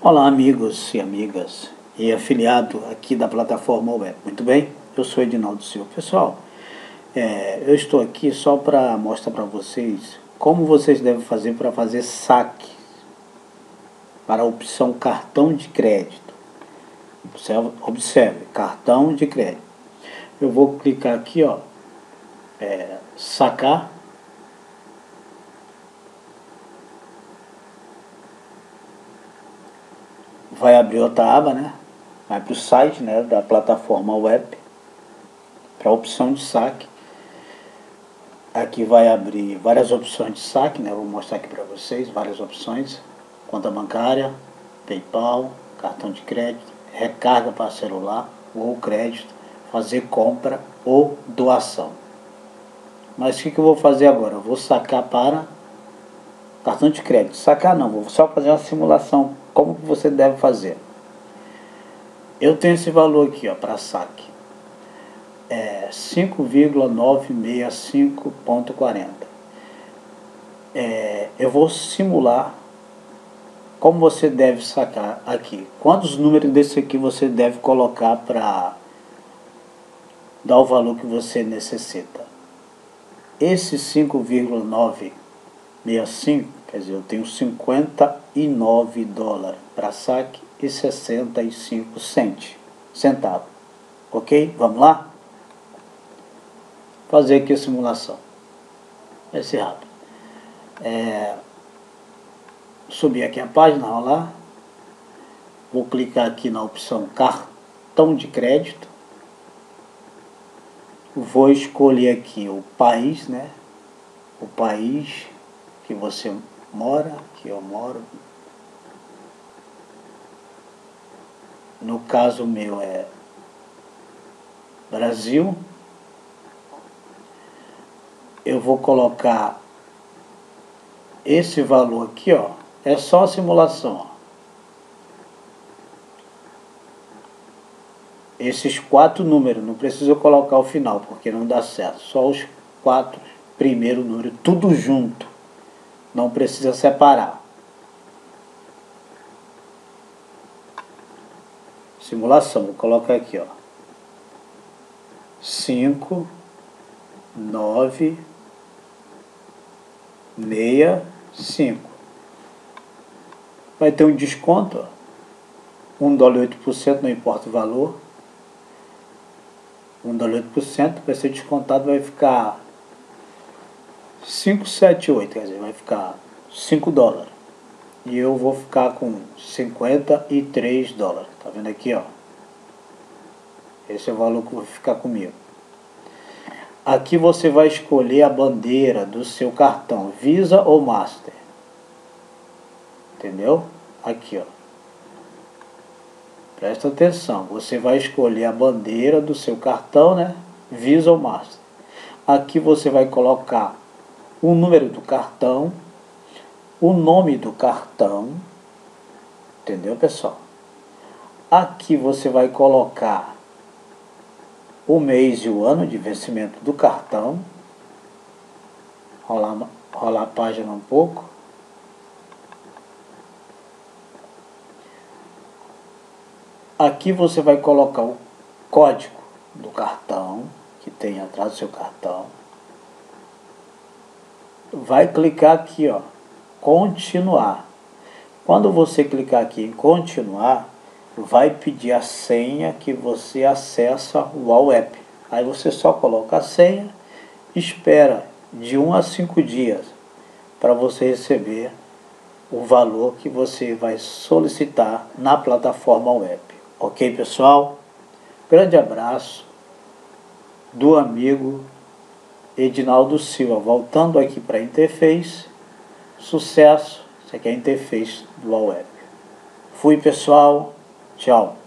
Olá amigos e amigas e afiliado aqui da plataforma WowApp, muito bem? Eu sou Edinaldo Silva. Pessoal, eu estou aqui só para mostrar para vocês como vocês devem fazer para fazer saque para a opção cartão de crédito. Observe, cartão de crédito. Eu vou clicar aqui, ó, sacar. Vai abrir outra aba, né? Vai para o site, né, da plataforma WowApp, para a opção de saque. Aqui vai abrir várias opções de saque, né? Vou mostrar aqui para vocês várias opções: conta bancária, PayPal, cartão de crédito, recarga para celular ou crédito, fazer compra ou doação. Mas o que eu vou fazer agora? Eu vou sacar para cartão de crédito. Sacar não, vou só fazer uma simulação. Como que você deve fazer? Eu tenho esse valor aqui, ó, para saque, 5,965,40. Eu vou simular como você deve sacar aqui. Quantos números desse aqui você deve colocar para dar o valor que você necessita? Esse 5,965, quer dizer, eu tenho 59 dólares para saque e 65 centavos. Ok? Vamos lá? Fazer aqui a simulação. Vai ser rápido. Subir aqui a página, vamos lá. Vou clicar aqui na opção cartão de crédito. Vou escolher aqui o país, né? O país que você mora, que eu moro, no caso meu é Brasil. Eu vou colocar esse valor aqui, ó, é só a simulação, ó. Esses 4 números, não preciso colocar o final porque não dá certo, só os 4 primeiros números, tudo junto, não precisa separar. Simulação, vou colocar aqui, ó, 5,965. Vai ter um desconto, ó, 1 dólar e 8%, não importa o valor, 1 dólar e 8%, vai ser descontado, vai ficar 5,78, quer dizer, vai ficar 5 dólares. E eu vou ficar com 53 dólares. Tá vendo aqui, ó? Esse é o valor que vai ficar comigo. Aqui você vai escolher a bandeira do seu cartão, Visa ou Master. Entendeu? Aqui, ó. Presta atenção. Você vai escolher a bandeira do seu cartão, né? Visa ou Master. Aqui você vai colocar o número do cartão, o nome do cartão, entendeu, pessoal? Aqui você vai colocar o mês e o ano de vencimento do cartão. Rolar a página um pouco. Aqui você vai colocar o código do cartão, que tem atrás do seu cartão. Vai clicar aqui, ó, continuar. Quando você clicar aqui em continuar, vai pedir a senha que você acessa o WowApp. Aí você só coloca a senha, espera de 1 a 5 dias para você receber o valor que você vai solicitar na plataforma WowApp. Ok, pessoal? Grande abraço do amigo Edinaldo Silva, voltando aqui para a interface. Sucesso, isso aqui é a interface do WowApp. Fui, pessoal, tchau.